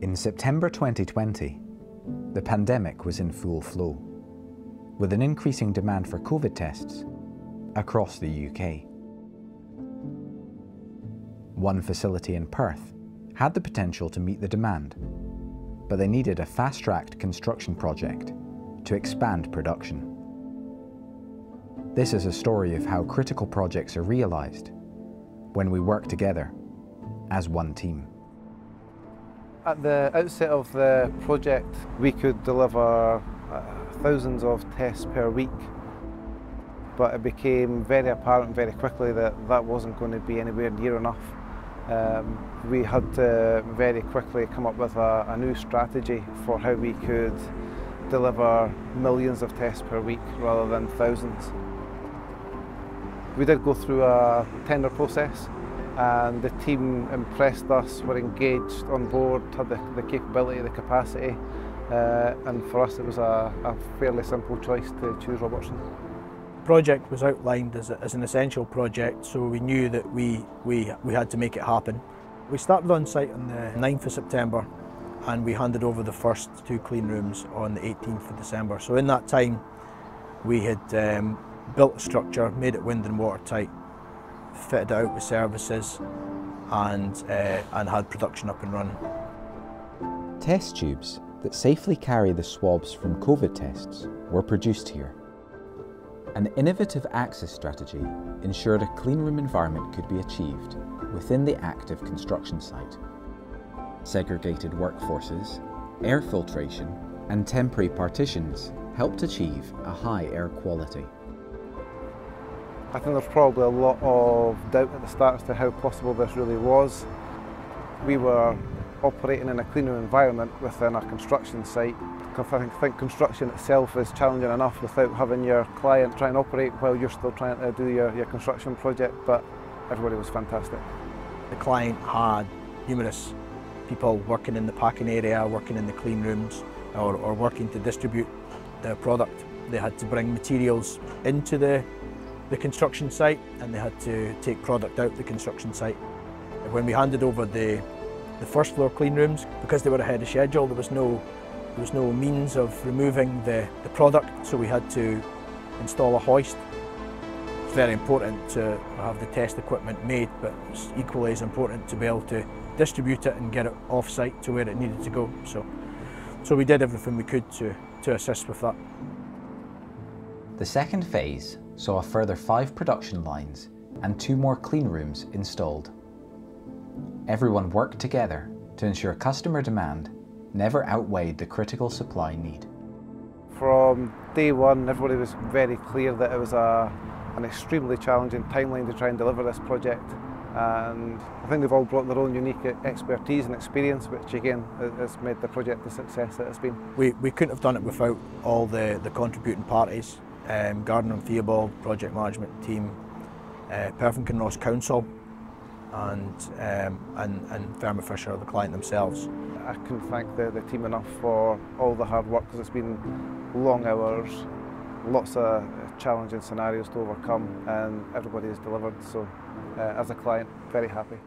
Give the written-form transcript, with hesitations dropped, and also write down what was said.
In September 2020, the pandemic was in full flow, with an increasing demand for COVID tests across the UK. One facility in Perth had the potential to meet the demand, but they needed a fast-tracked construction project to expand production. This is a story of how critical projects are realised when we work together as one team. At the outset of the project, we could deliver thousands of tests per week, but it became very apparent very quickly that that wasn't going to be anywhere near enough. We had to very quickly come up with a new strategy for how we could deliver millions of tests per week rather than thousands. We did go through a tender process, and the team impressed us, were engaged, on board, had the capability, the capacity, and for us it was a fairly simple choice to choose Robertson. The project was outlined as an essential project, so we knew that we had to make it happen. We started on site on the 9th of September and we handed over the first two clean rooms on the 18th of December. So in that time we had built a structure, made it wind and watertight, fitted it out with services, and had production up and running. Test tubes that safely carry the swabs from COVID tests were produced here. An innovative access strategy ensured a clean room environment could be achieved within the active construction site. Segregated workforces, air filtration and temporary partitions helped achieve a high air quality. I think there's probably a lot of doubt at the start as to how possible this really was. We were operating in a clean room environment within a construction site. I think construction itself is challenging enough without having your client try and operate while you're still trying to do your construction project, but everybody was fantastic. The client had numerous people working in the packing area, working in the clean rooms, or working to distribute their product. They had to bring materials into the construction site and they had to take product out the construction site. When we handed over the first floor clean rooms, because they were ahead of schedule, there was no means of removing the product, so we had to install a hoist. It's very important to have the test equipment made, but it's equally as important to be able to distribute it and get it off-site to where it needed to go. So we did everything we could to assist with that. The second phase saw a further 5 production lines and 2 more clean rooms installed. Everyone worked together to ensure customer demand never outweighed the critical supply need. From day one, everybody was very clear that it was an extremely challenging timeline to try and deliver this project. And I think they've all brought their own unique expertise and experience, which again has made the project the success that it's been. We couldn't have done it without all the contributing parties. Gardiner and Theobald, project management team, Perth and Kinross Council, and Thermo Fisher, the client themselves. I couldn't thank the team enough for all the hard work, because it's been long hours, lots of challenging scenarios to overcome, and everybody has delivered, so as a client, very happy.